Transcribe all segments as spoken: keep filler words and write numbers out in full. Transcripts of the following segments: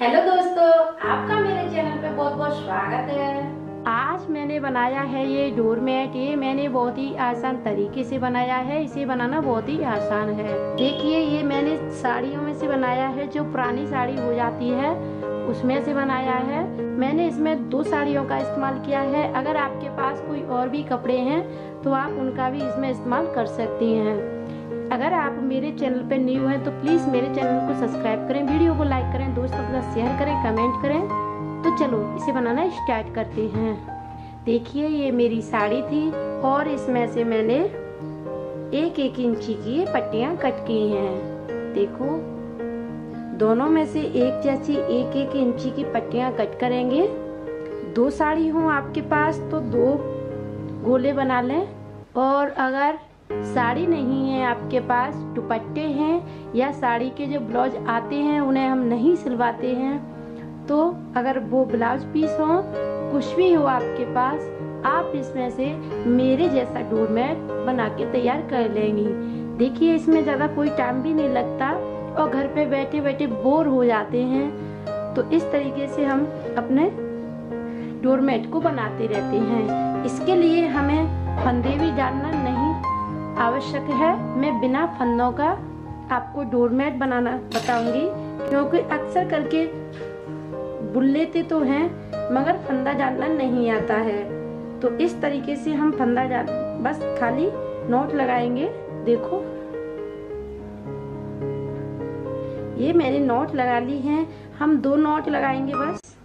Hello दोस्तों, आपका मेरे चैनल पे बहुत बहुत स्वागत है। आज मैंने बनाया है ये डोरमेट। ये मैंने बहुत ही आसान तरीके से बनाया है। इसे बनाना बहुत ही आसान है। देखिए, ये मैंने साड़ियों में से बनाया है, जो पुरानी साड़ी हो जाती है उसमें से बनाया है। मैंने इसमें दो साड़ियों का इस्तेमाल किया है। अगर आपके पास कोई और भी कपड़े हैं तो आप उनका भी इसमें इस्तेमाल कर सकती हैं। अगर आप मेरे चैनल पर न्यू हैं तो प्लीज़ मेरे चैनल को सब्सक्राइब करें, वीडियो को लाइक करें, दोस्तों के साथ शेयर करें, कमेंट करें। तो चलो इसे बनाना स्टार्ट करते हैं। देखिए, ये मेरी साड़ी थी और इसमें से मैंने एक एक इंची की पट्टियाँ कट की हैं। देखो, दोनों में से एक जैसी एक एक इंची की पट्टियाँ कट करेंगे। दो साड़ी हो आपके पास तो दो गोले बना लें, और अगर साड़ी नहीं है आपके पास, दुपट्टे हैं या साड़ी के जो ब्लाउज आते हैं उन्हें हम नहीं सिलवाते हैं, तो अगर वो ब्लाउज पीस हो, कुछ भी हो आपके पास, आप इसमें से मेरे जैसा डोरमेट बना के तैयार कर लेंगी। देखिए, इसमें ज़्यादा कोई टाइम भी नहीं लगता और घर पे बैठे बैठे बोर हो जाते हैं, तो इस तरीके से हम अपने डोरमेट को बनाते रहते हैं। इसके लिए हमें फंदे भी डालना नहीं आवश्यक है। मैं बिना फंदों का आपको डोरमेट बनाना बताऊंगी, क्योंकि अक्सर करके बुन लेते तो हैं मगर फंदा डालना नहीं आता है। तो इस तरीके से हम फंदा डाल बस खाली नोट लगाएंगे। देखो, ये मैंने नोट लगा ली हैं। हम दो नोट लगाएंगे बस,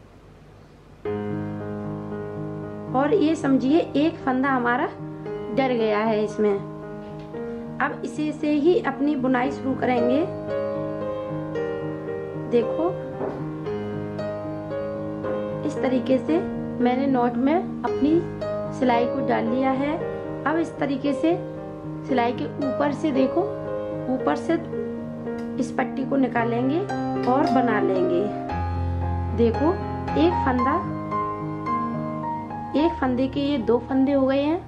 और ये समझिए एक फंदा हमारा डर गया है इसमें। अब इसे से ही अपनी बुनाई शुरू करेंगे। देखो, इस तरीके से मैंने नोट में अपनी सिलाई को डाल लिया है। अब इस तरीके से सिलाई के ऊपर से, देखो, ऊपर से इस पट्टी को निकालेंगे और बना लेंगे। देखो, एक फंदा, एक फंदे के ये दो फंदे हो गए हैं।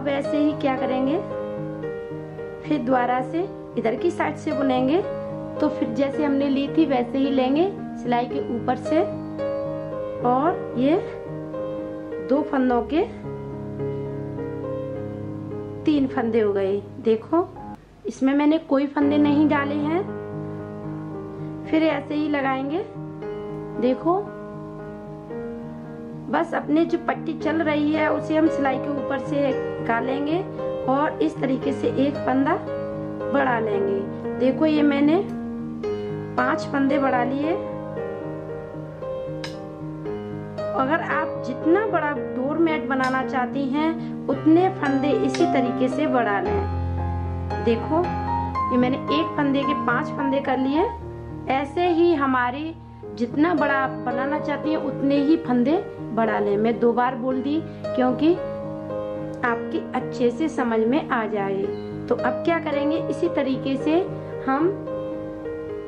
अब ऐसे ही क्या करेंगे, फिर दोबारा से इधर की साइड से बुनेंगे। तो फिर जैसे हमने ली थी वैसे ही लेंगे, सिलाई के ऊपर से, और ये दो फंदों के तीन फंदे हो गए। देखो, इसमें मैंने कोई फंदे नहीं डाले हैं। फिर ऐसे ही लगाएंगे। देखो, बस अपने जो पट्टी चल रही है उसे हम सिलाई के ऊपर से निकालेंगे और इस तरीके से एक फंदा बढ़ा लेंगे। देखो, ये मैंने पांच फंदे बढ़ा लिए। अगर आप जितना बड़ा डोरमेट बनाना चाहती हैं उतने फंदे इसी तरीके से बढ़ा लें। देखो, ये मैंने एक फंदे के पांच फंदे कर लिए। ऐसे ही हमारी जितना बड़ा आप बनाना चाहती हैं उतने ही फंदे बढ़ा लें। मैं दो बार बोल दी क्योंकि आपकी अच्छे से समझ में आ जाए। तो अब क्या करेंगे, इसी तरीके से हम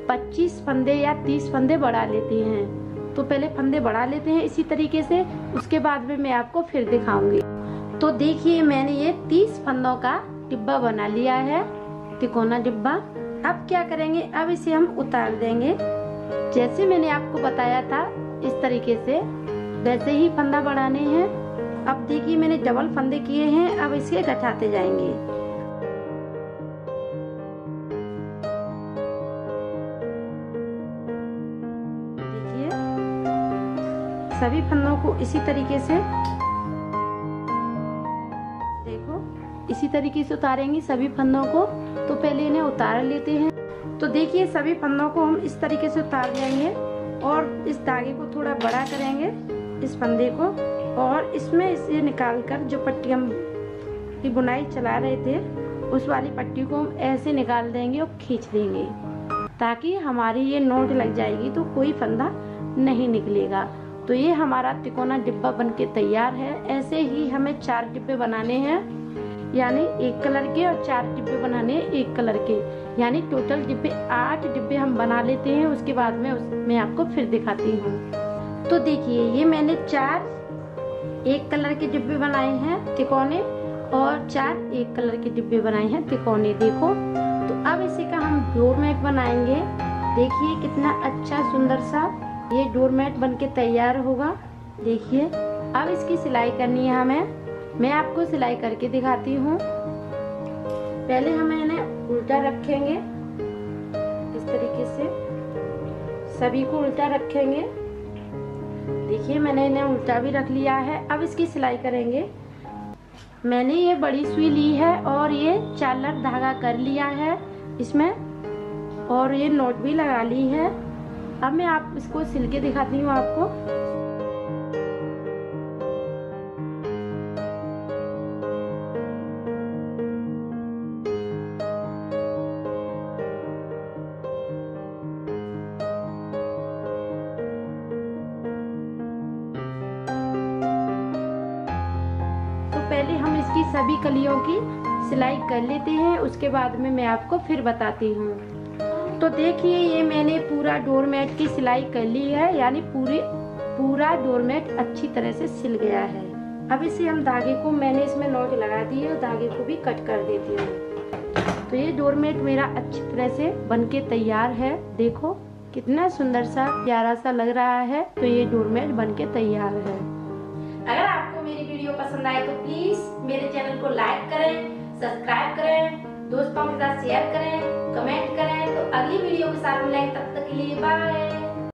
पच्चीस फंदे या तीस फंदे बढ़ा लेते हैं। तो पहले फंदे बढ़ा लेते हैं इसी तरीके से, उसके बाद में मैं आपको फिर दिखाऊंगी। तो देखिए, मैंने ये तीस फंदों का डिब्बा बना लिया है, तिकोना डिब्बा। अब क्या करेंगे, अब इसे हम उतार देंगे। जैसे मैंने आपको बताया था इस तरीके से वैसे ही फंदा बढ़ाने हैं। अब देखिए, मैंने डबल फंदे किए हैं। अब इसे गठाते जाएंगे। देखिए, सभी फंदों को इसी तरीके से, देखो, इसी तरीके से उतारेंगे सभी फंदों को। तो पहले इन्हें उतार लेते हैं। तो देखिए, सभी फंदों को हम इस तरीके से उतार लेंगे और इस धागे को थोड़ा बड़ा करेंगे, इस फंदे को, और इसमें इसे निकालकर जो पट्टी हम की बुनाई चला रहे थे उस वाली पट्टी को हम ऐसे निकाल देंगे और खींच देंगे, ताकि हमारी ये नोट लग जाएगी तो कोई फंदा नहीं निकलेगा। तो ये हमारा तिकोना डिब्बा बनके तैयार है। ऐसे ही हमें चार डिब्बे बनाने हैं, यानी एक कलर के, और चार डिब्बे बनाने एक कलर के, यानी टोटल डिब्बे आठ डिब्बे हम बना लेते हैं। उसके बाद में उसमें आपको फिर दिखाती हूँ। तो देखिए, ये मैंने चार एक कलर के डिब्बे बनाए हैं तिकोने, और चार एक कलर के डिब्बे बनाए हैं तिकोने। देखो, तो अब इसी का हम डोरमेट बनाएंगे। देखिए, कितना अच्छा सुंदर सा ये डोरमेट बनके तैयार होगा। देखिए अब इसकी सिलाई करनी है हमें। मैं आपको सिलाई करके दिखाती हूँ। पहले हमें इन्हें उल्टा रखेंगे, इस तरीके से सभी को उल्टा रखेंगे। देखिए मैंने इन्हें उल्टा भी रख लिया है। अब इसकी सिलाई करेंगे। मैंने ये बड़ी सुई ली है और ये चालक धागा कर लिया है इसमें, और ये नोट भी लगा ली है। अब मैं आप इसको सिल के दिखाती हूँ आपको। पहले हम इसकी सभी कलियों की सिलाई कर लेते हैं, उसके बाद में मैं आपको फिर बताती हूँ। तो देखिए ये मैंने पूरा डोरमेट की सिलाई कर ली है, यानी पूरी पूरा डोरमेट अच्छी तरह से सिल गया है। अब इसे हम धागे को, मैंने इसमें नोक लगा दी है और धागे को भी कट कर देती हूँ। तो ये डोरमेट मेरा अच्छी तरह से बन के तैयार है। देखो कितना सुंदर सा प्यारा सा लग रहा है। तो ये डोरमेट बन के तैयार है। अगर आपको मेरी वीडियो पसंद आए तो प्लीज मेरे चैनल को लाइक करें, सब्सक्राइब करें, दोस्तों के साथ शेयर करें, कमेंट करें। तो अगली वीडियो के साथ मिलेंगे, तब तक के लिए बाय।